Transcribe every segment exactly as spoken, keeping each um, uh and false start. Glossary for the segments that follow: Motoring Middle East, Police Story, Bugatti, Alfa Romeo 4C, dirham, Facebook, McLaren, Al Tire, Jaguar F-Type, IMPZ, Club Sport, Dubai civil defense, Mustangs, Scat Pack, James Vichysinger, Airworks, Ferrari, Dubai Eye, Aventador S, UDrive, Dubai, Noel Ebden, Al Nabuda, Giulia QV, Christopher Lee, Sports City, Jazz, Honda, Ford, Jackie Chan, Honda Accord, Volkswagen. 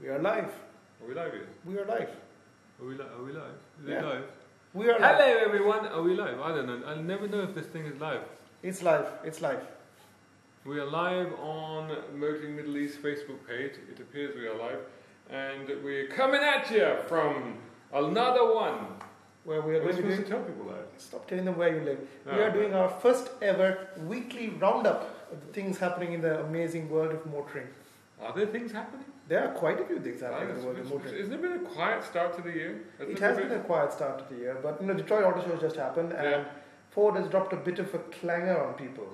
We are live. Are we live here? We are live. Are we, li are we live? Is yeah. it live? We are live. Hello everyone. Are we live? I don't know. I'll never know if this thing is live. It's live. It's live. We are live on Motoring Middle East Facebook page. It appears we are live. And we're coming at you from another one. Where we are going to tell people that. Stop telling them where you live. No, we are doing our first ever weekly roundup of the things happening in the amazing world of motoring. Are there things happening? There are quite a few things happening oh, in the world of motoring. Isn't it been a quiet start to the year? Hasn't it has been, been a quiet start to the year, but you know, Detroit Auto Show has just happened, and yeah. Ford has dropped a bit of a clanger on people.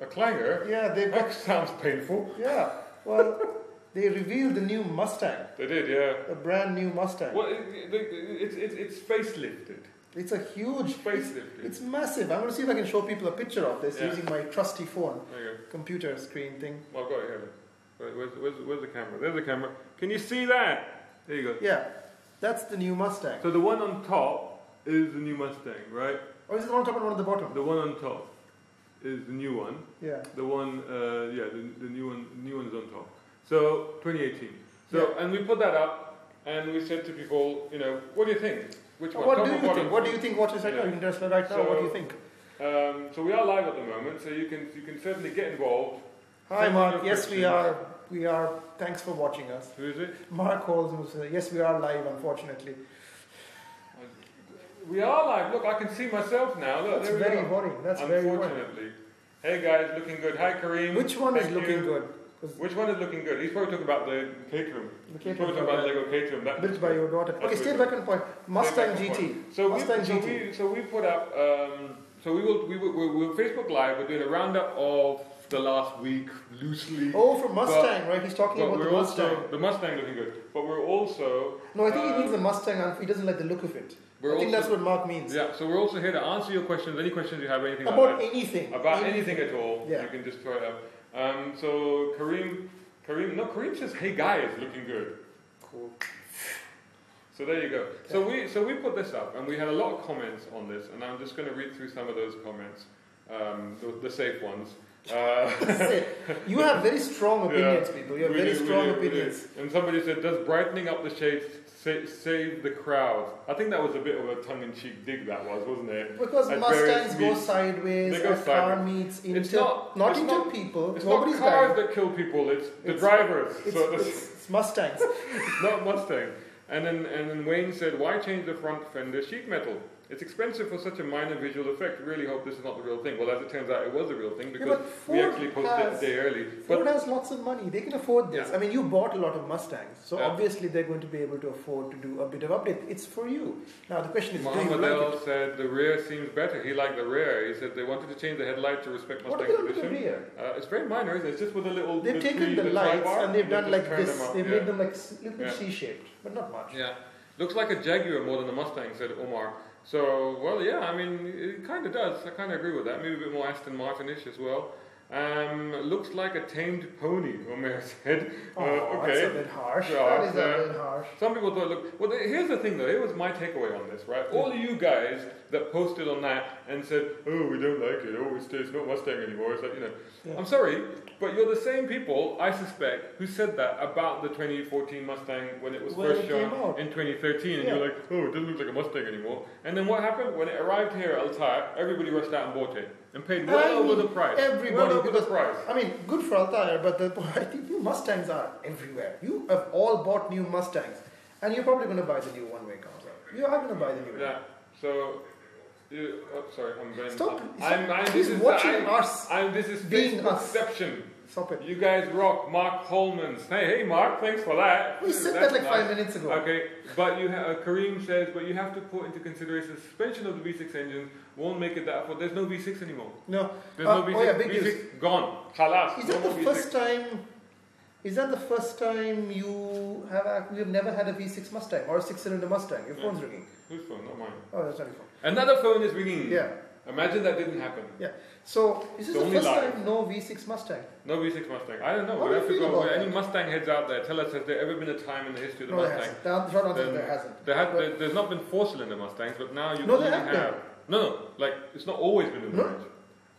A clanger? Yeah, they. That sounds painful. Yeah. Well. They revealed the new Mustang. They did, yeah. A brand new Mustang. Well, it, it, it, it, it's facelifted. It's a huge facelifted. It's, it's massive. I'm going to see if I can show people a picture of this yeah. using my trusty phone, computer screen thing. Well, I've got it here. Where's, where's, where's the camera? There's the camera. Can you see that? There you go. Yeah, that's the new Mustang. So the one on top is the new Mustang, right? Or is it the one on top and one on the bottom? The one on top is the new one. Yeah. The one, uh, yeah, the, the new one, new one's on top. So twenty eighteen. So yeah. and we put that up, and we said to people, you know, what do you think? Which one? What do you think? What do you think? What is right now? You can just right now. What do you think? Um, so we are live at the moment, so you can you can certainly get involved. Hi Mark. Yes, we are. We are. Thanks for watching us. Who is it? Mark Holmes. Yes, we are live. Unfortunately. We are live. Look, I can see myself now. Look, that's very worrying. That's very worrying. Unfortunately. Hey guys, looking good. Hi Kareem. Which one is looking good? Which one is looking good? He's probably talking about the Caterham. The Caterham. He's probably talking about Lego Caterham. That built by your daughter. Okay, stay back on point. Mustang G T. So Mustang we, G T. So we, so we put up. Um, so we will. We will. We're, we're Facebook Live. We're doing a roundup of the last week, loosely. Oh, from Mustang, but, right? He's talking about the Mustang. Also, the Mustang looking good, but we're also. No, I think um, he means the Mustang. He doesn't like the look of it. I think also, that's what Mark means. Yeah, so we're also here to answer your questions. Any questions you have, anything about like anything, about anything, anything at all, yeah. you can just throw it up. Um, so Kareem, Kareem, no, Kareem says, "Hey guys, looking good." Cool. So there you go. Okay. So we, so we put this up, and we had a lot of comments on this, and I'm just going to read through some of those comments, um, the, the safe ones. Uh, you have very strong opinions, yeah, people. You have very do, strong do, opinions. And somebody said, "Does brightening up the shades sa save the crowd?" I think that was a bit of a tongue-in-cheek dig. That was, wasn't it? Because at Mustangs go meets, sideways. They go sideways. Car meets into it's not, not it's into not, people. It's Nobody's not cars dying. that kill people. It's the it's, drivers. It's, so it's, it's Mustangs. It's not Mustang. And then and then Wayne said, "Why change the front fender sheet metal? It's expensive for such a minor visual effect. Really hope this is not the real thing." Well, as it turns out, it was the real thing because yeah, we actually posted has, it a day early. But Ford has lots of money. They can afford this. Yeah. I mean, you bought a lot of Mustangs. So yeah. obviously they're going to be able to afford to do a bit of update. It's for you. Now, the question is, Mohammed do you like it? said the rear seems better. He liked the rear. He said they wanted to change the headlight to respect Mustang position. What do they do with the rear? Uh, it's very minor, isn't it? It's just with a little... They've the taken tree, the, the lights bar, and they've done like this. They've yeah. made them like a little bit yeah. C-shaped, but not much. Yeah. Looks like a Jaguar more than a Mustang, said Omar. So, well, yeah, I mean, it kind of does. I kind of agree with that. Maybe a bit more Aston Martin-ish as well. Um, looks like a tamed pony, Omer said. Oh, uh, okay. That's a bit harsh. So, that is uh, a bit harsh. Some people thought, look, well, here's the thing, though. Here was my takeaway on this, right? All you guys that posted on that and said, oh, we don't like it. Oh, it's not Mustang anymore. It's like, you know. Yeah. I'm sorry, but you're the same people, I suspect, who said that about the twenty fourteen Mustang when it was when first it shown in twenty thirteen. Yeah. And you're like, oh, it doesn't look like a Mustang anymore. And then what happened? When it arrived here at Al Tire, everybody rushed out and bought it. And paid well I mean, over the price. Everybody. Well over the price. I mean, good for Al Tire, but the, I think new Mustangs are everywhere. You have all bought new Mustangs. And you're probably going to buy the new one when it comes out. You are going to buy the new yeah. one. So... You, oh, sorry, I'm going. Stop! I'm, I'm, He's this is watching the, I'm, us. I'm, this is Facebook. Stop it! You guys rock, Mark Holmans. Hey, hey, Mark, thanks for that. We said That's that like nice. five minutes ago. Okay, but you ha Kareem says, but you have to put into consideration suspension of the V six engine won't make it that. But there's no V six anymore. No, there's uh, no V six. Oh yeah, big V six gone. Khalas. Is that no the V six. First time? Is that the first time you have you've never had a V six Mustang or a six-cylinder Mustang? Your phone's yeah. ringing. Whose phone? Not mine. Oh, that's not your phone. Another phone is ringing. Yeah. Imagine that didn't happen. Yeah. So this is the, the first life. time no V six Mustang. No V six Mustang. I don't know. What we'll do have to go. Any Mustang heads out there, tell us, has there ever been a time in the history of the no, Mustang? There hasn't. There, there, there hasn't. There have, there, there's not been four-cylinder Mustangs, but now you no, only have. No, there have. No, no. Like it's not always been in the no. range.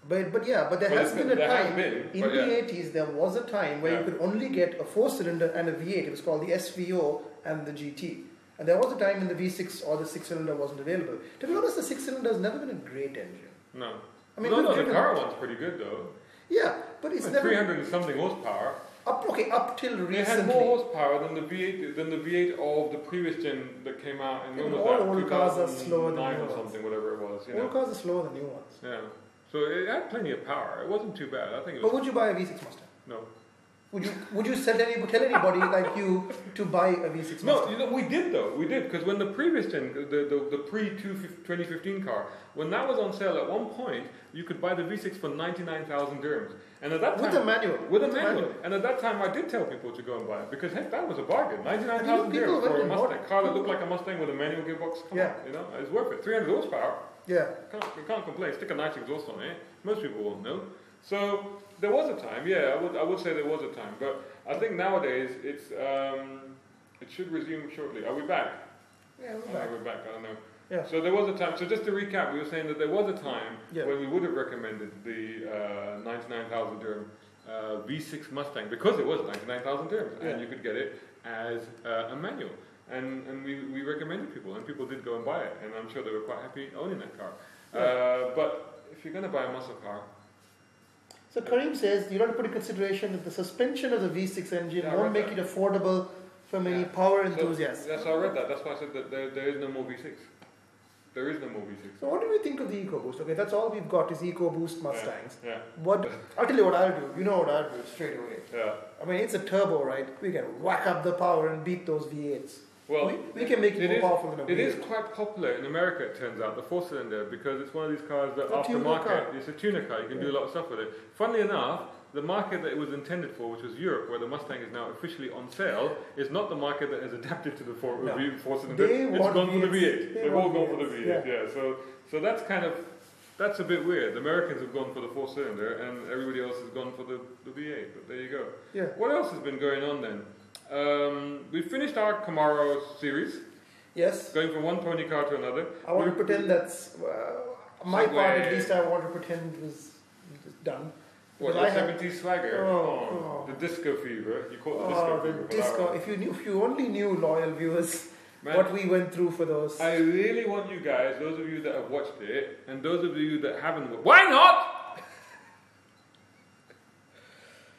But but yeah, but there but has been a time been, in the yeah. eighties. There was a time where yeah. you could only get a four-cylinder and a V eight. It was called the S V O and the G T. And there was a time when the V six or the six-cylinder wasn't available. To be honest, the six-cylinder has never been a great engine. No. I mean, no, no, the car one's pretty good though. Yeah, but it's, it's never three hundred and something horsepower. Up okay, up till recently. It had more horsepower than the V eight than the V eight of the previous gen that came out in all that, old cars are slower than new or something, ones. Whatever it was. You old know? Cars are slower than new ones. Yeah. So it had plenty of power. It wasn't too bad. I think. It was but would you buy a V six Mustang? No. Would you Would you sell any, tell anybody like you to buy a V six Mustang? No, you know, we did though. We did because when the previous gen, the the, the pre twenty fifteen car, when that was on sale at one point, you could buy the V six for ninety-nine thousand dirhams. And at that time, with a manual. With a manual. manual. And at that time, I did tell people to go and buy it because heck, that was a bargain. ninety-nine thousand dirhams for a Mustang car that looked like a Mustang with a manual gearbox. Come yeah. on, you know, it's worth it. three hundred horsepower. Yeah. Can't, you can't complain. Stick a nice exhaust on it. Most people won't know. So there was a time, yeah, I would I would say there was a time, but I think nowadays it's um, it should resume shortly. Are we back? Yeah, we're oh, back. We're back. I don't know. Yeah. So there was a time. So just to recap, we were saying that there was a time yeah. when we would have recommended the uh, ninety-nine thousand dirham uh, V six Mustang because it was ninety-nine thousand dirhams, yeah. and you could get it as uh, a manual. And and we, we recommended people, and people did go and buy it, and I'm sure they were quite happy owning that car. Yeah. Uh, but if you're going to buy a muscle car. So Karim says you have to put in consideration that the suspension of the V six engine yeah, won't make that. It affordable for many yeah. power enthusiasts. So, yes, I read that. That's why I said that there, there is no more V six. There is no more V six. So what do we think of the EcoBoost? Okay, that's all we've got is EcoBoost Mustangs. Yeah. yeah. What? I'll tell you what I'll do. You know what I'll do straight away. Yeah. I mean, it's a turbo, right? We can whack up the power and beat those V eights. Well, we, we can make it, it more is, powerful than a V eight. It is quite popular in America, it turns out, the four-cylinder, because it's one of these cars that aftermarket, it's a tuner car, you can yeah. do a lot of stuff with it. Funnily enough, the market that it was intended for, which was Europe, where the Mustang is now officially on sale, is not the market that has adapted to the four, no. four-cylinder. They it's gone for the V eight. They They've all gone for the V eight, yeah. yeah. So, so that's kind of, that's a bit weird. The Americans have gone for the four-cylinder, and everybody else has gone for the, the V eight, but there you go. Yeah. What else has been going on then? Um, we finished our Camaro series. Yes. Going from one pony car to another. I want We're, to pretend that's uh, my Segway. Part. At least I want to pretend was done. What the seventies swagger? Oh, oh. The disco fever. You call it the disco oh, fever. The disco. If you knew, if you only knew, loyal viewers, man, what we went through for those. I really want you guys, those of you that have watched it, and those of you that haven't. Why not?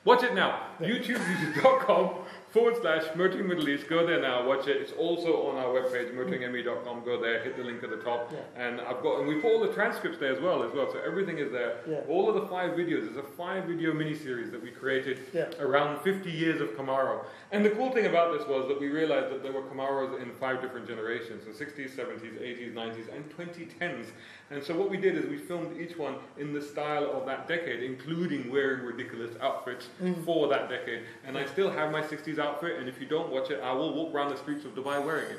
Watch it now. Yeah. YouTube dot com forward slash Motoring Middle East. Go there now. Watch it. It's also on our webpage, Motoring M E dot com. Go there. Hit the link at the top. Yeah. And I've got and we put all the transcripts there as well. As well. So everything is there. Yeah. All of the five videos. There's a five video mini-series that we created yeah. around fifty years of Camaro. And the cool thing about this was that we realized that there were Camaros in five different generations. So sixties, seventies, eighties, nineties, and twenty tens. And so what we did is we filmed each one in the style of that decade, including wearing ridiculous outfits mm. for that decade. And I still have my sixties outfit, and if you don't watch it, I will walk around the streets of Dubai wearing it.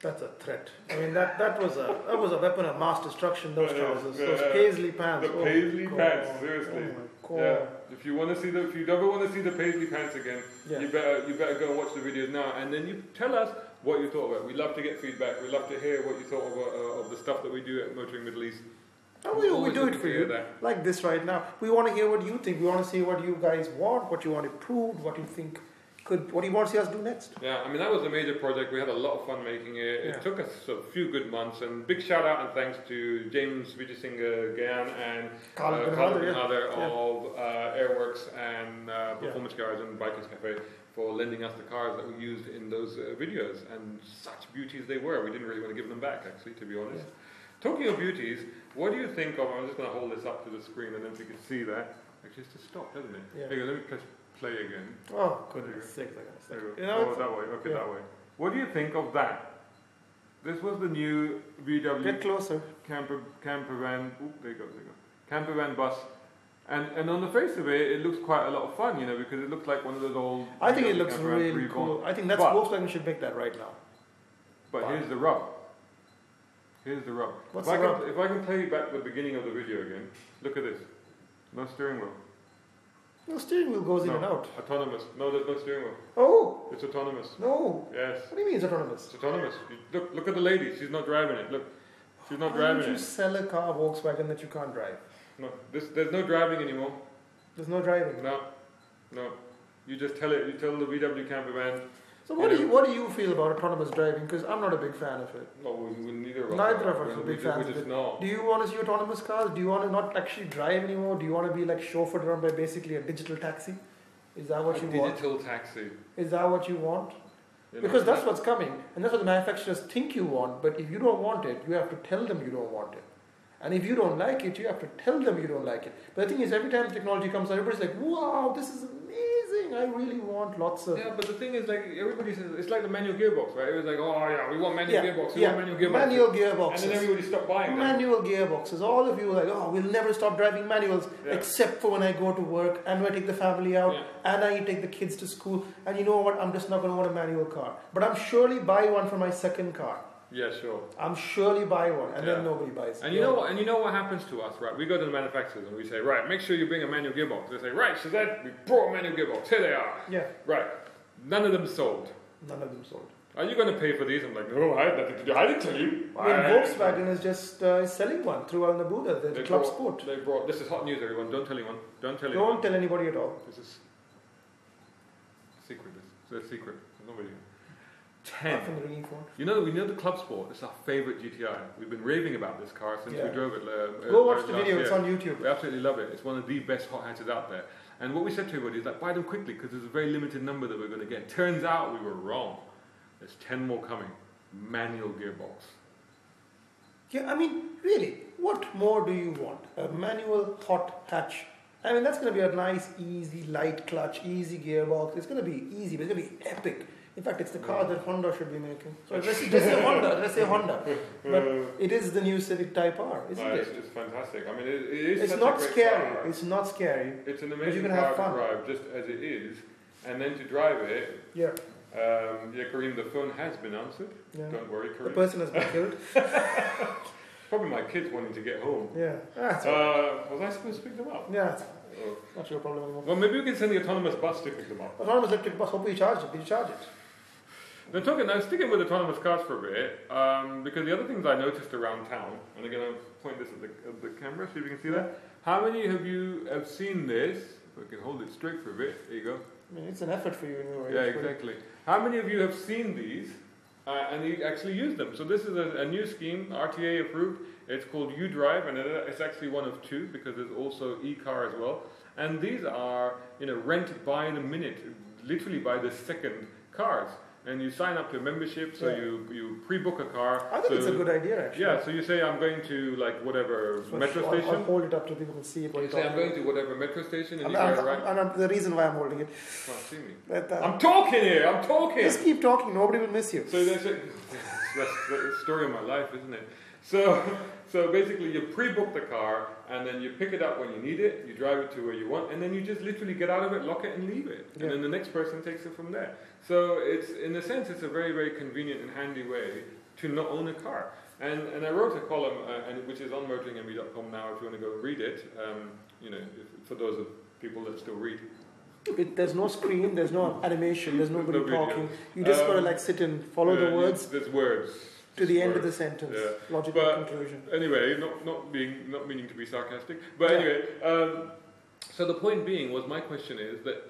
That's a threat. I mean, that, that was a that was a weapon of mass destruction, those trousers, yeah, those paisley pants. The oh paisley pants, seriously. Oh yeah. If you want to see the, if you ever want to see the paisley pants again, yeah. you better you better go and watch the videos now, and then you tell us what you thought about. We love to get feedback. We love to hear what you thought of, uh, of the stuff that we do at Motoring Middle East. And we, we do it for you, that. Like this right now. We want to hear what you think. We want to see what you guys want, what you want improved, what you think could, what do you want to see us do next? Yeah, I mean that was a major project. We had a lot of fun making it. Yeah. It took us a few good months, and big shout out and thanks to James Vichysinger and Carl Benhader of uh, Airworks and uh, Performance yeah. Garage and Vikings Cafe. For lending us the cars that we used in those uh, videos, and such beauties they were. We didn't really want to give them back, actually, to be honest. Yeah. Talking of beauties, what do you think of? I'm just going to hold this up to the screen, and then we can see that. Actually, it's just stopped, hasn't it? Yeah. Here, let me press play again. Oh, goodness sakes! I got to Oh, that way. Okay, yeah. that way. What do you think of that? This was the new V W. Get closer. Camper, camper van. Oh, there you go. There you go. Camper van bus. And and on the face of it, it looks quite a lot of fun, you know, because it looks like one of those old. I think it looks really cool. I think that's but, Volkswagen should make that right now. But wow. here's the rub. Here's the rub. What's if the I rub? Can, if I can play back the beginning of the video again, look at this. No steering wheel. No steering wheel goes no. in and out. Autonomous. No, there's no steering wheel. Oh. It's autonomous. No. Yes. What do you mean it's autonomous? It's autonomous. You, look, look at the lady. She's not driving it. Look, she's not Why driving it. Why would you it. sell a car Volkswagen that you can't drive? No, this, there's no driving anymore. There's no driving. No, no. You just tell it. You tell the V W campervan. So what do you what do you feel about autonomous driving? Because I'm not a big fan of it. No, we, we neither of us. Neither of us are big fans of it. No. Do you want to see autonomous cars? Do you want to not actually drive anymore? Do you want to be like chauffeured around by basically a digital taxi? Is that what you want? Digital taxi. Is that what you want? You know, because that's what's coming, and that's what the manufacturers think you want. But if you don't want it, you have to tell them you don't want it. And if you don't like it, you have to tell them you don't like it. But the thing is, every time technology comes out, everybody's like, wow, this is amazing. I really want lots of... Yeah, but the thing is, like, everybody says, it's like the manual gearbox, right? It was like, oh, yeah, we want manual yeah, gearbox. We yeah. want manual gearboxes. Manual gearboxes. And then everybody stopped buying them. Manual gearboxes. All of you were like, oh, we'll never stop driving manuals, yeah. except for when I go to work and when I take the family out yeah. and I take the kids to school. And you know what? I'm just not going to want a manual car. But I'm surely buying one for my second car. Yeah, sure. I'm surely buy one, and yeah. then nobody buys it. And you know what? And you know what happens to us, right? We go to the manufacturers and we say, right, make sure you bring a manual gearbox. They say, right, so that we brought a manual gearbox. Here they are. Yeah. Right. None of them sold. None of them sold. Are you going to pay for these? I'm like, no, I, I didn't tell you. I mean, I, Volkswagen I, is just uh, selling one through Al Nabuda, the Club Sport. They brought. This is hot news, everyone. Don't tell anyone. Don't tell anyone. Don't tell anybody at all. This is secret. This is a secret. Nobody. Ten. You know, we know the Club Sport. It's our favorite G T I. We've been raving about this car since yeah. we drove it. Uh, Go watch the video. Year. It's on YouTube. We absolutely love it. It's one of the best hot hatches out there. And what we said to everybody is like, buy them quickly because there's a very limited number that we're going to get. Turns out we were wrong. There's ten more coming. Manual gearbox. Yeah, I mean, really, what more do you want? A manual hot hatch. I mean, that's going to be a nice, easy, light clutch, easy gearbox. It's going to be easy, but it's going to be epic. In fact, it's the car that Honda should be making. So let's say Honda, let's say Honda. But it is the new Civic Type R, isn't no, it? It's just fantastic. I mean, it, it is. It's such not a great scary. Car. It's not scary. It's an amazing car to drive, just as it is, and then to drive it. Yeah. Um, yeah, Kareem, the phone has been answered. Yeah. Don't worry, Kareem. The person has been killed. Probably my kids wanting to get home. Yeah. That's uh, right. Was I supposed to pick them up? Yeah. Oh. Not your problem anymore. Well, maybe we can send the autonomous bus to pick them up. Autonomous electric bus. Hope you charge it. Did you charge it? Now, talking, I'm sticking with autonomous cars for a bit, um, because the other things I noticed around town, and again, I'll point this at the, at the camera, see if you can see that. How many of you have seen this? If I can hold it straight for a bit, there you go. I mean, it's an effort for you anyway. Yeah, exactly. How many of you have seen these uh, and you actually use them? So this is a, a new scheme, R T A approved. It's called UDrive, and it's actually one of two, because there's also eCar as well. And these are, you know, rent by the minute, literally by the second cars. And you sign up to a membership, so yeah. you, you pre-book a car. I think so, it's a good idea, actually. Yeah, so you say, I'm going to, like, whatever so metro I'll, station. I'll hold it up to people and see it. You say, I'm going to whatever metro station, and I'm, you I'm, go right. And the reason why I'm holding it. Can't see me. But, um, I'm talking here! I'm talking! Just keep talking. Nobody will miss you. So that's, a, that's the story of my life, isn't it? So, so basically, you pre-book the car, and then you pick it up when you need it, you drive it to where you want, and then you just literally get out of it, lock it, and leave it. Yeah. And then the next person takes it from there. So it's, in a sense, it's a very, very convenient and handy way to not own a car. And, and I wrote a column, uh, and, which is on Motoring M E dot com now, if you want to go read it, um, you know, if, for those of people that still read. It, there's no screen, there's no animation, there's nobody no talking. You just um, got to like sit and follow yeah, the words. There's words. To the end of the sentence, yeah. Logical but conclusion. Anyway, not not being not meaning to be sarcastic, but yeah. anyway. Um, so the point being was my question is that,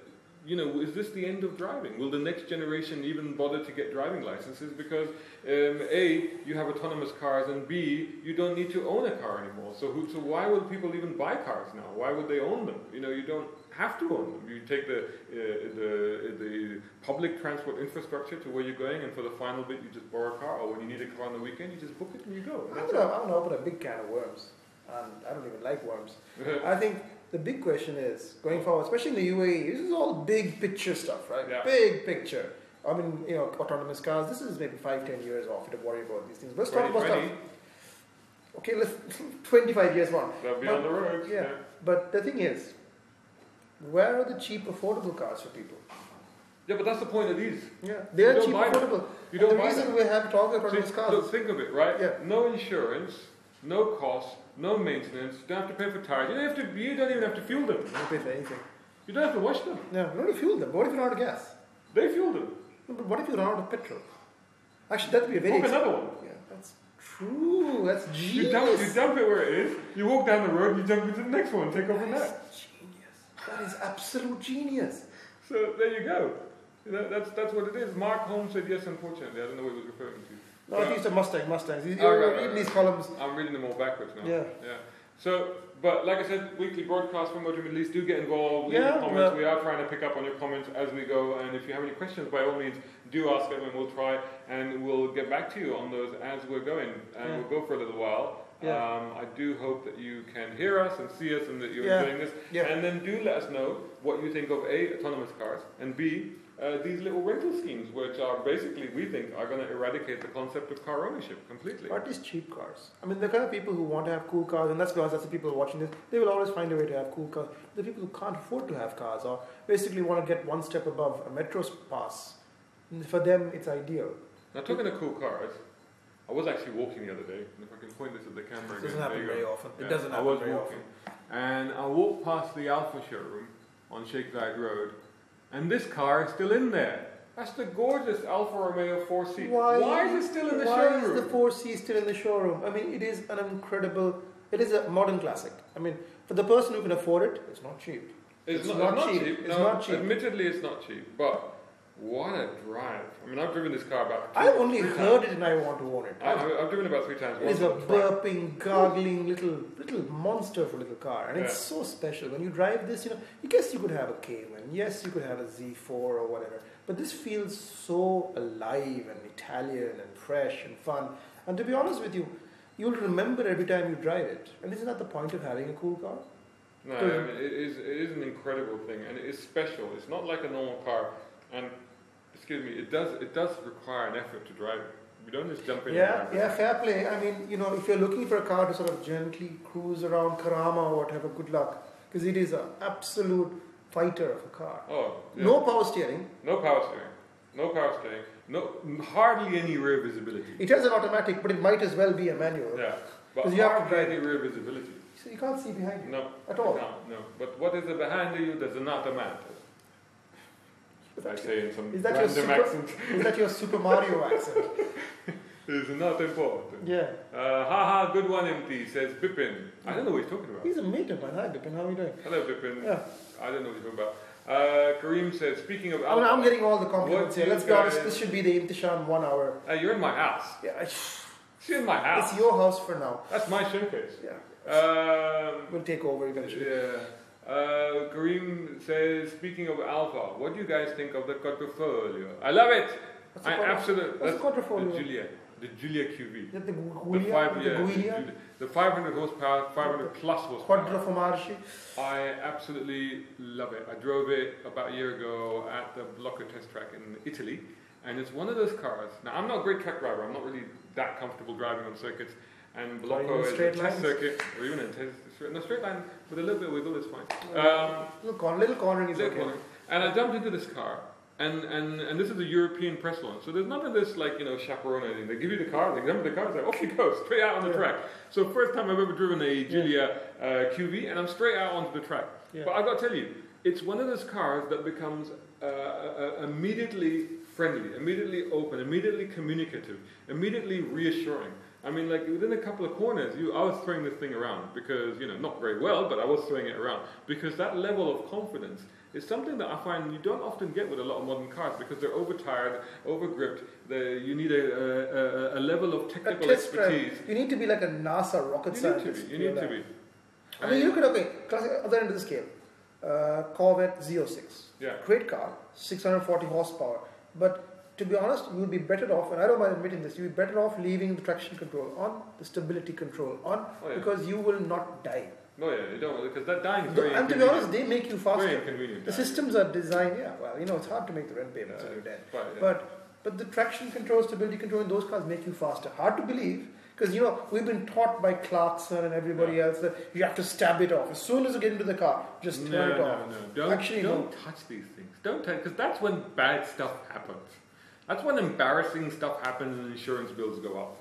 you know, is this the end of driving? Will the next generation even bother to get driving licenses because um, A, you have autonomous cars, and B, you don't need to own a car anymore. So who, so why would people even buy cars now? Why would they own them? You know, you don't have to own them. You take the, uh, the, the public transport infrastructure to where you're going, and for the final bit, you just borrow a car, or when you need a car on the weekend, you just book it and you go. I'm going to open a big can of worms. Um, I don't even like worms. I think the big question is, going forward, especially in the U A E, this is all big picture stuff, right? Yeah. Big picture. I mean, you know, autonomous cars, this is maybe five, ten years off. You don't worry about these things. Let's talk about stuff. Okay, let's, twenty-five years on. They'll be but, on the road. Yeah. yeah. But the thing is, where are the cheap, affordable cars for people? Yeah, but that's the point of these. Yeah, they are cheap, affordable. You don't buy them. The reason we have talking about these cars. Look, think of it, right? Yeah. No insurance, no cost, no maintenance. You don't have to pay for tires. You don't have to. You don't even have to fuel them. You don't pay for anything. You don't have to wash them. No, you don't have to fuel them. What if you run out of gas? They fuel them. No, but what if you run out of petrol? Actually, that would be a very. Book another one. Yeah, that's True, that's genius. You dump, you dump it where it is, you walk down the road, you jump into the next one, take over that. That's genius. That is absolute genius. So there you go. You know, that's, that's what it is. Mark Holmes said yes, unfortunately. I don't know what he was referring to. No, I used to Mustang, Mustangs. You're oh, right, reading right, right. these columns. I'm reading them all backwards now. Yeah. yeah. So, but like I said, weekly broadcast from Motoring Middle East. Do get involved. Leave yeah, your comments. Yeah. We are trying to pick up on your comments as we go. And if you have any questions, by all means, do ask them and we'll try. And we'll get back to you on those as we're going. And yeah. we'll go for a little while. Yeah. Um, I do hope that you can hear us and see us and that you're yeah. enjoying this. Yeah. And then do let us know what you think of A, autonomous cars, and B, Uh, these little rental schemes, which are basically, we think, are going to eradicate the concept of car ownership completely. Or at least cheap cars. I mean, the kind of people who want to have cool cars, and that's because that's the people watching this, they will always find a way to have cool cars. The people who can't afford to have cars or basically want to get one step above a metro pass, for them it's ideal. Now, talking of cool cars, I was actually walking the other day, and if I can point this at the camera again. It doesn't happen very often. It doesn't happen very often. And I walked past the Alpha showroom on Sheikh Zayed Road, and this car is still in there. That's the gorgeous Alfa Romeo four C. Why, why is it still in the why showroom? Why is the four C still in the showroom? I mean, it is an incredible, it is a modern classic. I mean, for the person who can afford it, it's not cheap. It's, it's, not, not, it's not cheap. cheap. It's no, not cheap. Admittedly, it's not cheap, but what a drive. I mean, I've driven this car about two I've only heard times. it and I want to own it. I, I've, I've driven about three times. It's a burping, gargling, little little monster of a little car. And yeah. it's so special. When you drive this, you know, you guess you could have a Cayman. Yes, you could have a Z four or whatever. But this feels so alive and Italian and fresh and fun. And to be honest with you, you'll remember every time you drive it. And isn't that the point of having a cool car? No, I mean, it is, it is an incredible thing. And it is special. It's not like a normal car. And excuse me, it does it does require an effort to drive. We don't just jump in. Yeah, and yeah, fair play. I mean, you know, if you're looking for a car to sort of gently cruise around Karama or whatever, good luck, because it is an absolute fighter of a car. Oh, yeah. No power steering. No power steering. No power steering. No, hardly any rear visibility. It has an automatic, but it might as well be a manual. Yeah, but you hardly have any rear visibility. So you can't see behind you. No, at all. No, no. But what is there behind you? There's an automatic. I say in some is that random super, accent. Is that your Super Mario accent? It's not important. Yeah. Uh, haha, good one, M T, says Bipin. I don't know what he's talking about. He's a mate of mine. Hi, Bipin. How are you doing? Hello, Bipin. Yeah. I don't know what you're talking about. Uh, Kareem says, speaking of... Alpha, oh, no, I'm getting all the compliments here. Let's be honest. This should be the Imtisham one hour. Uh, you're in my house. Yeah. I sh She's in my house. It's your house for now. That's my showcase. Yeah. Um, we'll take over eventually. Yeah. Uh, Kareem says, speaking of Alpha, what do you guys think of the Quadrifoglio? I love it! What's I absolutely. That's the Giulia, the Giulia Q V. The, the, Gulia, the, five, yeah, the, Giulia? the five hundred horsepower, five hundred plus horsepower. Quadrifoglio. I absolutely love it. I drove it about a year ago at the Blocker test track in Italy, and it's one of those cars. Now, I'm not a great track driver. I'm not really that comfortable driving on circuits. And Blocco is a test circuit, or even a test circuit. No, straight line with a little bit of wiggle is fine. Um, little, con little cornering is little okay. Cornering. And I jumped into this car, and, and, and this is a European press launch, so there's none of this like, you know, chaperone or anything. They give you the car, they jump in the car, it's like, off you go, straight out on the yeah. track. So first time I've ever driven a Giulia yeah. uh, Q V, and I'm straight out onto the track. Yeah. But I've got to tell you, it's one of those cars that becomes uh, uh, immediately friendly, immediately open, immediately communicative, immediately reassuring. I mean, like, within a couple of corners, you, I was throwing this thing around because, you know, not very well, but I was throwing it around. Because that level of confidence is something that I find you don't often get with a lot of modern cars because they're overtired, overgripped. They, you need a, a, a level of technical expertise. Drive. You need to be like a NASA rocket you scientist. Need to be, you need to be. I mean, I mean, you could, okay, classic, other end of the scale. Uh, Corvette Z oh six. Yeah. Great car, six hundred forty horsepower. But... to be honest, you would be better off, and I don't mind admitting this, you would be better off leaving the traction control on, the stability control on, oh, yeah. because you will not die. No, yeah, you don't, because that dying is very And to be honest, they make you faster. Very inconvenient the dying. Systems are designed, yeah, well, you know, it's hard to make the rent payments when yeah, you're dead. Quite, yeah. But, but the traction control, stability control in those cars make you faster. Hard to believe, because, you know, we've been taught by Clarkson and everybody yeah. else that you have to stab it off. As soon as you get into the car, just turn no, it off. No, no, don't, Actually, don't no. touch these things. Don't touch, because that's when bad stuff happens. That's when embarrassing stuff happens and insurance bills go up.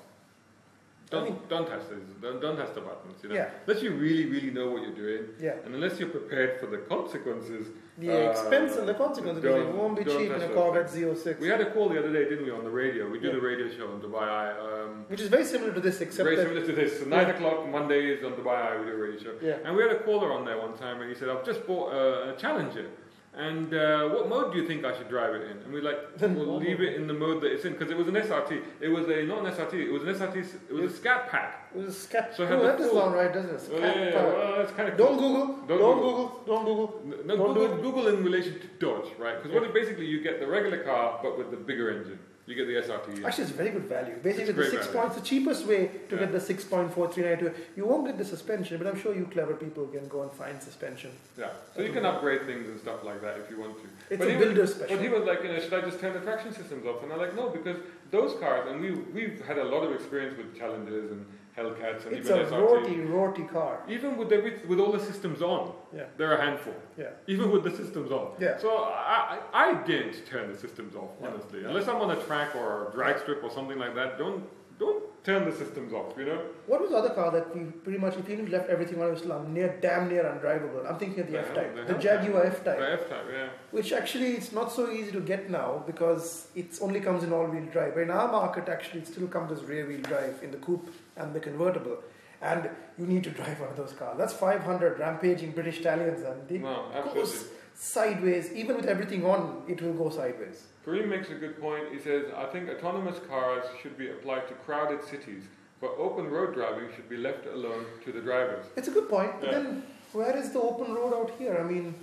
Don't, I mean, don't touch this. Don't, don't touch the buttons. You know? yeah. Unless you really, really know what you're doing. Yeah. And unless you're prepared for the consequences, the expense uh, and the consequence, because it won't be cheap in a Corvette Z oh six. We had a call the other day, didn't we, on the radio? We do yeah. the radio show on Dubai Eye. Um, Which is very similar to this, except Very similar to this. So yeah. nine o'clock Mondays on Dubai Eye, we do a radio show. Yeah. And we had a caller on there one time, and he said, I've just bought a, a Challenger. And uh, what mode do you think I should drive it in? And we like, we'll leave it in the mode that it's in, because it was an S R T. It was a not an S R T. It was an S R T. It was it's, a Scat Pack. It was a Scat. So oh, that doesn't sound right, doesn't it? Scat oh, yeah, yeah. Pack. Well, that's kind of cool. Don't Google. Don't, don't Google. Google. Don't Google. No, don't Google, do Google in relation to Dodge, right? Because yeah. what basically you get the regular car but with the bigger engine. You get the S R T. Actually, it's very good value. Basically, the six value. points, the cheapest way to yeah. get the six point four three nine two. You won't get the suspension, but I'm sure you clever people can go and find suspension. Yeah, so you can upgrade things and stuff like that if you want to. It's but a builder was, special. But he was like, you know, should I just turn the traction systems off? And I'm like, no, because those cars, and we we've had a lot of experience with Challengers and Hellcats and it's even S R Ts. It's a rorty, rorty car. Even with every, with all the systems on, yeah. they're a handful. Yeah. Even with the systems on. Yeah. So I, I, I didn't turn the systems off, honestly. Yeah. Unless I'm on a track or a drag strip or something like that, don't don't turn the systems off, you know? What was the other car that we pretty much, if you left everything on Islam, near, damn near undrivable? I'm thinking of the F-Type. The, the Jaguar F-Type. The F-Type, yeah. Which actually, it's not so easy to get now because it only comes in all-wheel drive. But in our market, actually, it still comes as rear-wheel drive in the coupe and the convertible. And you need to drive one of those cars. That's five hundred rampaging British Stallions. And they no, absolutely. Go sideways. Even with everything on, it will go sideways. Kareem makes a good point. He says, I think autonomous cars should be applied to crowded cities, but open road driving should be left alone to the drivers. It's a good point. But yeah. then, where is the open road out here? I mean,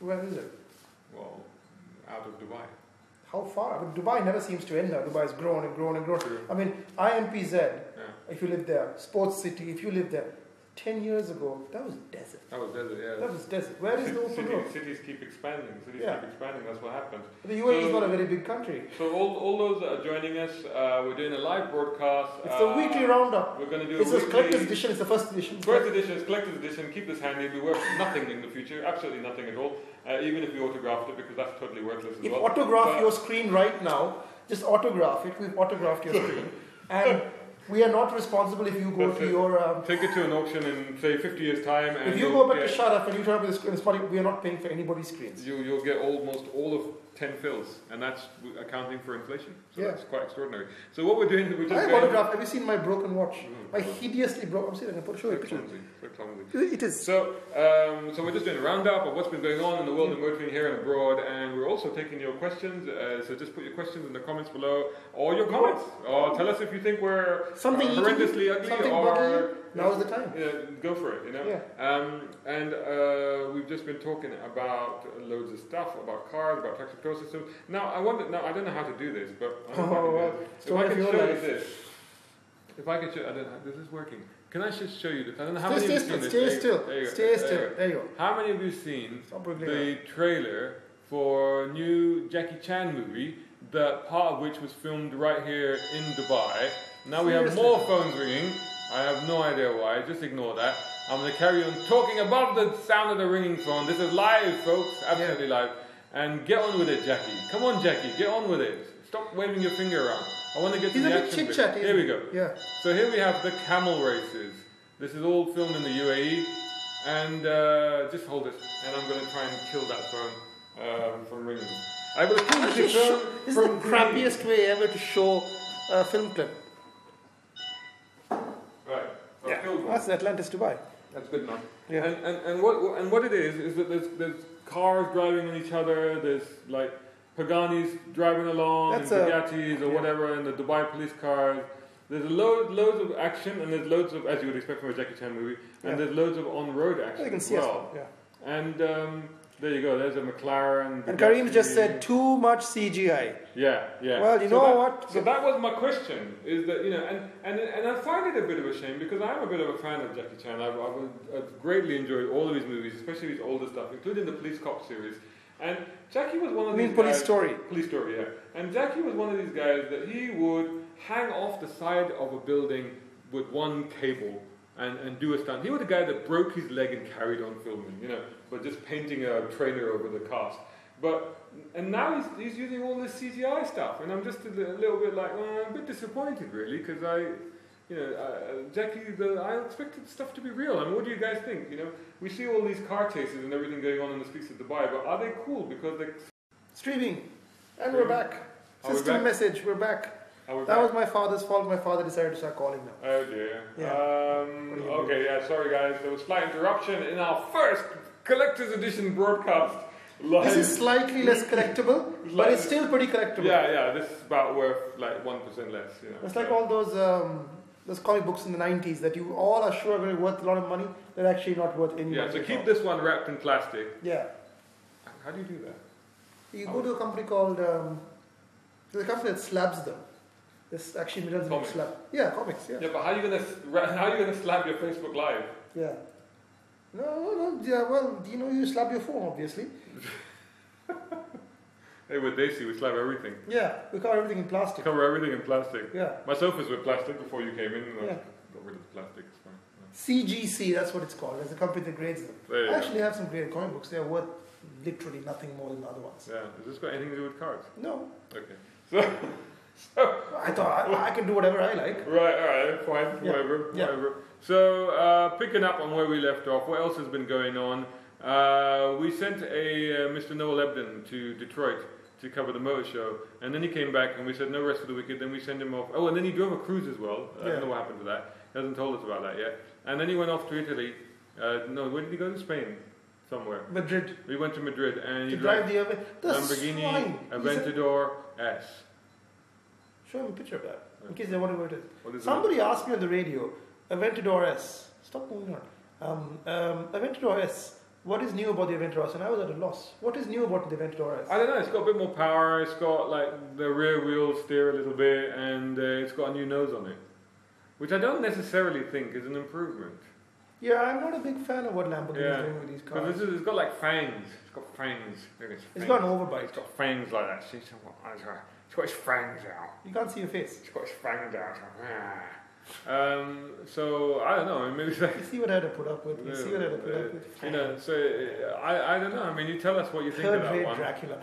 where is it? Well, out of Dubai. How far? I mean, Dubai never seems to end now. Dubai's grown and grown and grown. True. I mean, I M P Z, yeah. if you live there, Sports City, if you live there, ten years ago, that was desert. That was desert, yeah. That was desert. Where is the open road? Cities keep expanding. Cities yeah. keep expanding. That's what happens. The U A E is not a very big country. So all, all those that are joining us, uh, we're doing a live broadcast. It's uh, a weekly roundup. We're going to do it's a weekly... collector's edition. It's the first edition. First edition. It's collector's edition. Keep this handy. We work nothing in the future. Absolutely nothing at all. Uh, even if we autographed it, because that's totally worthless as if well. If autograph but your screen right now, just autograph it. We've autographed your screen. And... we are not responsible if you go That's to it. your... Um, take it to an auction in, say, fifty years' time. And if you go back to Sharaf and you turn up with a screen, probably, we are not paying for anybody's screens. You, you'll get almost all of ten fills, and that's accounting for inflation. So yeah. that's quite extraordinary. So what we're doing... We're just I have autographed. Have you seen my broken watch? Mm, my hideously broken... I'm seeing I can show you a picture. So clumsy. It is. So, um, so we're just doing a roundup of what's been going on in the world yeah. of motoring here and abroad, and we're also taking your questions. Uh, so just put your questions in the comments below, or your comments. Or tell us if you think we're... Something uh, horrendously ugly something or... Now's the time. Yeah, go for it, you know. Yeah. Um, and uh, we've just been talking about loads of stuff, about cars, about traction control systems. Now, I wonder, now, I don't know how to do this, but... I don't oh, well, if I can show life. you this. If I can show... I don't know, this is working. Can I just show you this? I don't know how stay, many stay, of you stay, stay still. There you go. Stay still. There you go. There you go. How many of you seen the trailer for new Jackie Chan movie, the part of which was filmed right here in Dubai? Now Seriously? we have more phones ringing. I have no idea why, just ignore that. I'm going to carry on talking above the sound of the ringing phone. This is live, folks, absolutely yeah. live. And get on with it, Jackie. Come on, Jackie, get on with it. Stop waving your finger around. I want to get He's to the action bit. Chat, here we go. Yeah. So here we have the camel races. This is all filmed in the U A E. And uh, just hold it. And I'm going to try and kill that phone um, from ringing. I will kill this phone from This is the crappiest way ever to show a film clip. Right. Yeah. That's Atlantis, Dubai. That's good enough. Yeah. And, and, and, what, and what it is, is that there's, there's cars driving on each other, there's like Paganis driving along, That's and Bugattis a, or yeah. whatever, and the Dubai police cars. There's load, loads of action, and there's loads of, as you would expect from a Jackie Chan movie, and yeah. there's loads of on-road action you can see as well. Yeah. And um, there you go, there's a McLaren. Bugatti. And Kareem just said, too much C G I. Yeah, yeah. Well, you so know that, what? So that was my question, is that, you know, and, and, and I find it a bit of a shame because I'm a bit of a fan of Jackie Chan. I've, I've, I've greatly enjoyed all of his movies, especially his older stuff, including the Police Cop series. And Jackie was one of these I mean, Police guys, Story. Police Story, yeah. And Jackie was one of these guys that he would hang off the side of a building with one cable and, and do a stunt. He was the guy that broke his leg and carried on filming, you know, but just painting a trailer over the cast. But and now he's, he's using all this C G I stuff, and I'm just a little bit like, well, I'm a bit disappointed really, because I you know, uh, Jackie, the, I expected stuff to be real. I mean, what do you guys think? You know, we see all these car chases and everything going on in the streets of Dubai, but are they cool because they... Streaming. And we're back. Are System we back? message, we're back. Are we that back? was my father's fault. My father decided to start calling now. Oh dear. Yeah. Um, okay, yeah, sorry guys. There was slight interruption in our first collector's edition broadcast. Live. This is slightly less collectible, but it's still pretty collectible. Yeah, yeah, this is about worth like one percent less. You know, it's like yeah. all those um, those comic books in the nineties that you all are sure are going to be worth a lot of money. They're actually not worth any yeah, money. Yeah, so keep all. this one wrapped in plastic. Yeah. How do you do that? You How go to a company called, um, there's a company that slabs them. This actually middle name slab. Yeah, comics, yeah. Yeah, but how are you going to slab your Facebook Live? Yeah. No, no, no, yeah, well, you know, you slap your phone, obviously. Hey, with Daisy, we slap everything. Yeah, we cover everything in plastic. Cover everything in plastic. Yeah. My sofas were plastic before you came in, and yeah. I got rid of the plastic. It's fine. Yeah. C G C, that's what it's called. It's a company that grades them. I actually go. have some great comic books. They're worth literally nothing more than the other ones. Yeah. Has this got anything to do with cards? No. Okay. So... So, I thought I, I can do whatever I like. Right, alright, fine, yeah. whatever, yeah. whatever. So, uh, picking up on where we left off, what else has been going on? Uh, we sent a uh, Mister Noel Ebden to Detroit to cover the motor show, and then he came back and we said no rest for the wicked. Then we sent him off. Oh, and then he drove a cruise as well. I yeah. don't know what happened to that. He hasn't told us about that yet. And then he went off to Italy. Uh, no, where did he go? To Spain. Somewhere. Madrid. We went to Madrid and he to drove drive the, the Lamborghini swine. Aventador S. Show him a picture of that, in case they want to know what it is. What is Somebody it? asked me on the radio, Aventador S. Stop moving on. Um, um, Aventador S. What is new about the Aventador S? And I was at a loss. What is new about the Aventador S? I don't know. It's got a bit more power. It's got like the rear wheels steer a little bit, and uh, it's got a new nose on it, which I don't necessarily think is an improvement. Yeah, I'm not a big fan of what Lamborghini yeah. is doing with these cars. But this is, it's got like fangs. It's got fangs. It's, it's got an overbite. It's got fangs like that. See someone. It's got its fangs out. You can't see your face. It's got its fangs out. Um, so, I don't know. Maybe like, you see what I had to put up with. You see what I had to put uh, up with. You know, so, uh, I, I don't know. I mean, you tell us what you think of that one. Dracula.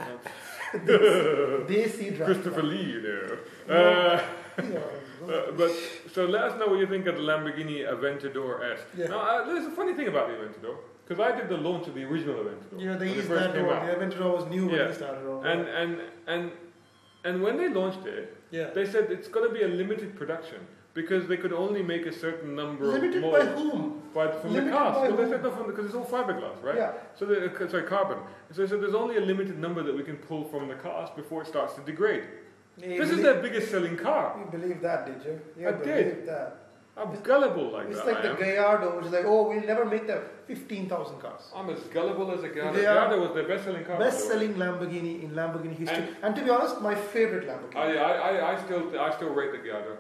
They see Dracula. Christopher Lee, you know. Uh, yeah. Uh, but, so let us know what you think of the Lamborghini Aventador S. Yeah. Now, uh, there's a funny thing about the Aventador. Because I did the launch of the original Aventador. Yeah, they used that one. The Aventador was new when yeah. they started off. And, and, and... And when they launched it, yeah. they said it's got to be a limited production because they could only make a certain number limited of molds. Limited by whom? By, from limited the cars. Because so it's all fiberglass, right? Yeah. So the, uh, sorry, carbon. So they said there's only a limited number that we can pull from the cast before it starts to degrade. You this is their biggest selling car. You believe that, did you? you I did. That. I'm it's, gullible like it's that. It's like I the Gallardo, which is like, oh, we'll never make the fifteen thousand cars. I'm as gullible as a Gallardo. Gallardo was the best-selling car. Best-selling Lamborghini in Lamborghini history, and, and to be honest, my favorite Lamborghini. I, I, I still, I still rate the Gallardo.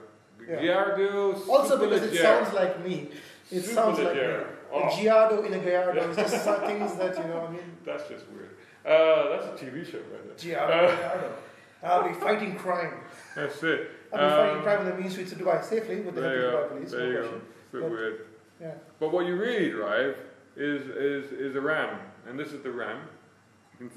Yeah. Gallardo. Also because it sounds like me. It super sounds like me. Oh. A Gallardo in a Gallardo yeah. is just things that you know. I mean, that's just weird. Uh, that's a T V show, right? There. Gallardo. Uh, Gallardo. I'll be fighting crime. That's it. I'll be um, fighting crime in the mean streets of Dubai safely with the Dubai police. There you go. It's a bit but, weird. Yeah. But what you really drive is is is a RAM, and this is the RAM.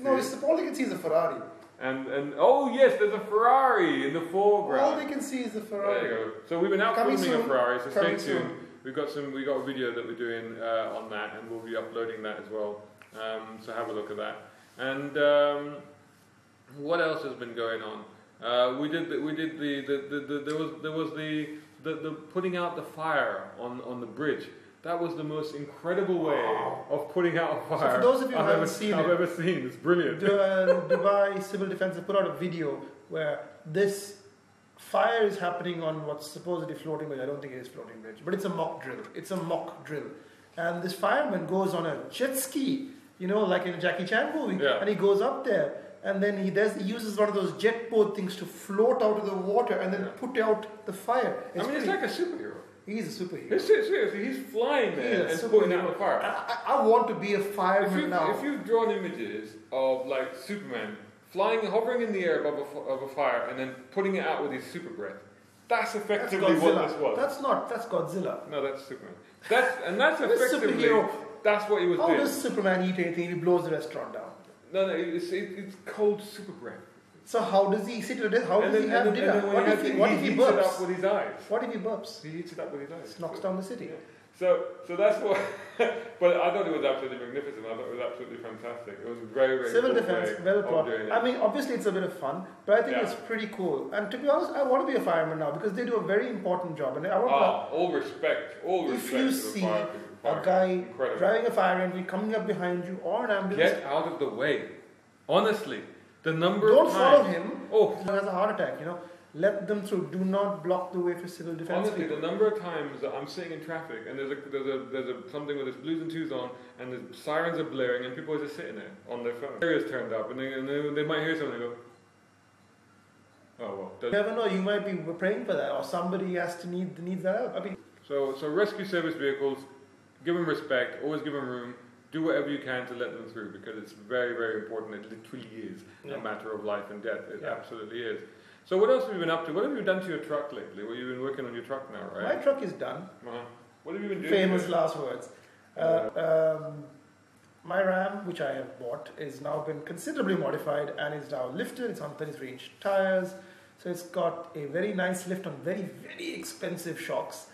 No, it's it. all they can see is a Ferrari. And and oh yes, there's a Ferrari in the foreground. All they can see is the Ferrari. There you go. So we've been out coming filming soon, a Ferrari. So stay tuned. Soon. We've got some. We got a video that we're doing uh, on that, and we'll be uploading that as well. Um, so have a look at that. And um, what else has been going on? Uh, we did. The, we did the, the, the, the. There was. There was the, the. The putting out the fire on on the bridge. That was the most incredible way wow. of putting out a fire. So for those of you who I've haven't seen, I've it, ever seen. It's brilliant. The, uh, Dubai Civil Defense have put out a video where this fire is happening on what's supposedly floating bridge. I don't think it is floating bridge, but it's a mock drill. It's a mock drill, and this fireman goes on a jet ski. You know, like in a Jackie Chan movie, yeah. and he goes up there. And then he does he uses one of those jet boat things to float out of the water and then yeah. put out the fire. It's I mean, pretty, it's like a superhero. He's a superhero. He's, seriously, he's flying there he and putting out the fire. I, I want to be a fireman if you, now. If you've drawn images of like Superman flying, hovering in the air above a, of a fire and then putting it out with his super breath, that's effectively that's what this was. That's not. That's Godzilla. No, that's Superman. That's and that's effectively. Superhero. That's what he was How doing. How does Superman eat anything? He blows the restaurant down. No, no, it's, it, it's cold super breath. So how does he sit to death? How does then, he have dinner? What if he, what if he burps? He eats it up with his eyes. What if he burps? He eats it up with his eyes. It knocks down the city. Yeah. So, so that's what. But I thought it was absolutely magnificent. I thought it was absolutely fantastic. It was very, very civil defense, well thought. I mean, obviously it's a bit of fun, but I think yeah. it's pretty cool. And to be honest, I want to be a fireman now because they do a very important job. And I want ah, to all respect, all respect. If you see fire, fire, a guy incredible. driving a fire engine coming up behind you or an ambulance, get out of the way. Honestly, the number. Don't of follow times, him. Oh, he has a heart attack. You know. Let them through. Do not block the way for civil defense. Honestly, people. The number of times that I'm sitting in traffic and there's a there's a there's a something with its blues and twos on and the sirens are blaring and people are just sitting there on their phone. Areas turned up and they, and they they might hear something and go. Oh well. You never know. You might be praying for that, or somebody has to need needs that help. I mean. So so rescue service vehicles, give them respect. Always give them room. Do whatever you can to let them through because it's very very important. It literally is yeah. a matter of life and death. It yeah. absolutely is. So what else have you been up to? What have you done to your truck lately? Well, you've been working on your truck now, right? My truck is done. Uh-huh. What have you been doing? Famous last words. Uh, uh, um, my RAM, which I have bought, is now been considerably modified and is now lifted. It's on thirty-three inch tires. So it's got a very nice lift on very, very expensive shocks.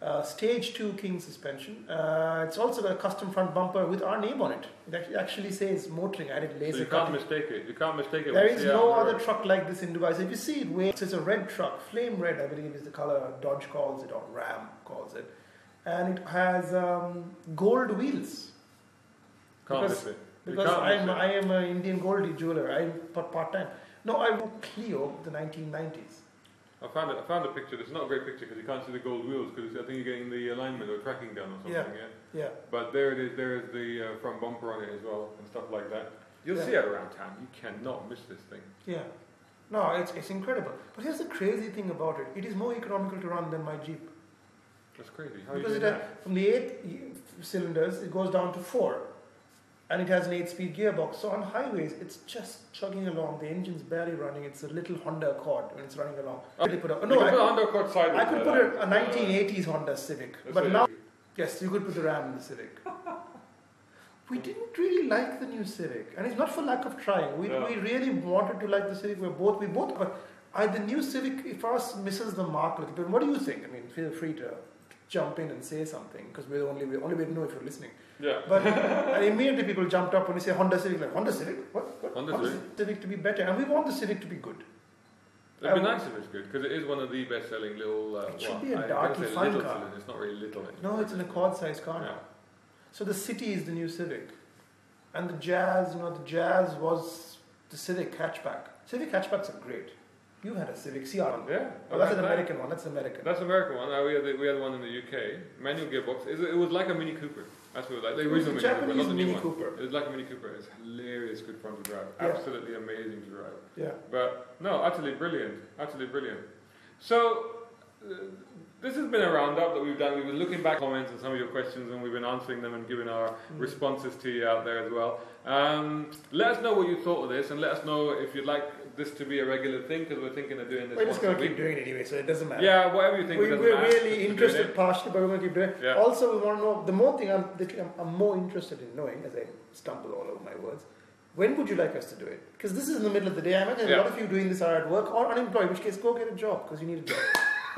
Uh, stage two King suspension. Uh, it's also got a custom front bumper with our name on it. It actually says Motoring. I did laser. So you can't cutting. mistake it. You can't mistake it. There is no other truck like this in Dubai. So if you see it, it's a red truck, flame red, I believe is the color Dodge calls it or RAM calls it, and it has um, gold wheels. Can't miss it. Because I am I am an Indian gold jeweler. I'm part time. No, I wore Clio the nineteen nineties. I found, it, I found a picture. It's not a great picture because you can't see the gold wheels because I think you're getting the alignment or tracking done or something. Yeah. Yeah. yeah. But there it is. There is the uh, front bumper on it as well and stuff like that. You'll yeah. see it around town. You cannot miss this thing. Yeah. No, it's it's incredible. But here's the crazy thing about it. It is more economical to run than my Jeep. That's crazy. How because are you doing it has, that? From the eight cylinders, it goes down to four, and it has an eight-speed gearbox. So on highways, it's just chugging along. The engine's barely running. It's a little Honda Accord when it's running along. Oh, put a, no, I could, Honda Accord sideways. I could put a, a nineteen eighties Honda Civic, That's but now, yes, you could put the RAM in the Civic. We didn't really like the new Civic, and it's not for lack of trying. We yeah. we really wanted to like the Civic. We both we both, but I, the new Civic for us misses the mark a little bit. What do you think? I mean, feel free to jump in and say something because we're the only we only way to know if you're listening. Yeah. But and immediately people jumped up when you say Honda Civic, like Honda Civic, what? what? Honda, Honda Civic. Civic to be better, and we want the Civic to be good. It'd um, be nice if it's good because it is one of the best-selling little. Uh, it should well, be a darkly fun car. Cylinder. It's not really little. Anymore. No, it's an Accord-sized car. Yeah. So the City is the new Civic, and the Jazz, you know, the Jazz was the Civic hatchback. Civic hatchbacks are great. You had a Civic C R. Yeah. Oh, that's an American one. That's American. That's an American one. Uh, we, had the, we had one in the U K. Manual gearbox. It, it was like a Mini Cooper. That's what it was like. The original Mini Cooper, not the new one. Cooper. It was like a Mini Cooper. It's hilarious, good fun to drive. Yeah. Absolutely amazing to drive. Yeah. But no, utterly brilliant. Utterly brilliant. So, uh, this has been a roundup that we've done. We've been looking back at comments and some of your questions, and we've been answering them and giving our mm. responses to you out there as well. Um, let us know what you thought of this, and let us know if you'd like this to be a regular thing, because we're thinking of doing this. We're just going to keep doing it anyway, so it doesn't matter. Yeah, whatever you think. We, it doesn't we're matter. really interested, partially, but we're going to keep doing it. Yeah. Also, we want to know the more thing I'm, I'm, I'm more interested in knowing, as I stumble all over my words. When would you like us to do it? Because this is in the middle of the day. I imagine yeah. a lot of you doing this are at work or unemployed, in which case go get a job because you need a job.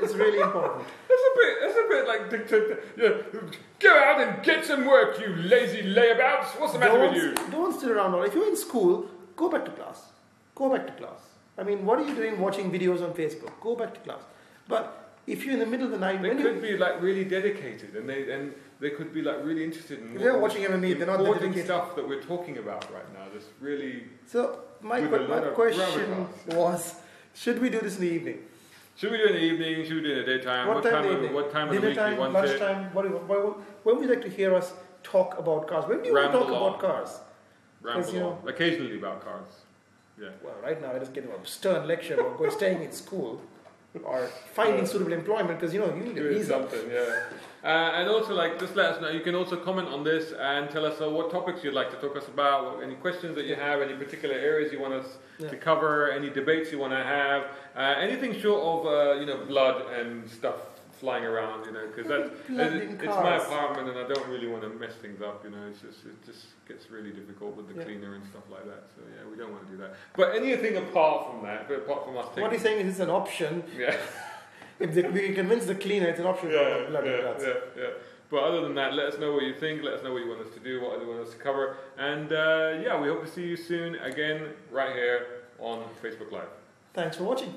It's really important. That's a bit. That's a bit like dictator. Yeah. Go out and get some work, you lazy layabouts. What's the matter don't, with you? Don't sit around. If you're in school, go back to class. Go back to class. I mean, what are you doing? Watching videos on Facebook? Go back to class. But if you're in the middle of the night, they when could you, be like really dedicated, and they and they could be like really interested in. If they're watching M M E. They're not dedicated. Stuff that we're talking about right now. That's really. So my my question was, should we do this in the evening? Should we do it in the evening? Should we do it in the daytime? What, what time, time of, what time of the week time, do you want to? Dinner time, lunchtime. When would you like to hear us talk about cars? When do you Ramble want to talk on. about cars? Ramble you know, occasionally about cars. Yeah. Well, right now I just get a stern lecture about going staying in school or finding suitable employment because you know you need a visa. Something, yeah. Uh, and also, like, just let us know. You can also comment on this and tell us uh, what topics you'd like to talk us about, any questions that you have, any particular areas you want us yeah. to cover, any debates you want to have, uh, anything short of uh, you know blood and stuff. flying around, you know, because that's it's, it's my apartment and I don't really want to mess things up, you know. It's just, it just gets really difficult with the yeah. cleaner and stuff like that. So yeah, we don't want to do that. But anything apart from that, but apart from us taking what he's saying is it's an option. Yeah. If they, we convince the cleaner, it's an option. Yeah, yeah, yeah, yeah. But other than that, let us know what you think. Let us know what you want us to do, what you want us to cover, and uh, yeah, we hope to see you soon again right here on Facebook Live. Thanks for watching.